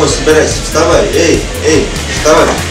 домой собирайся, вставай, эй, вставай.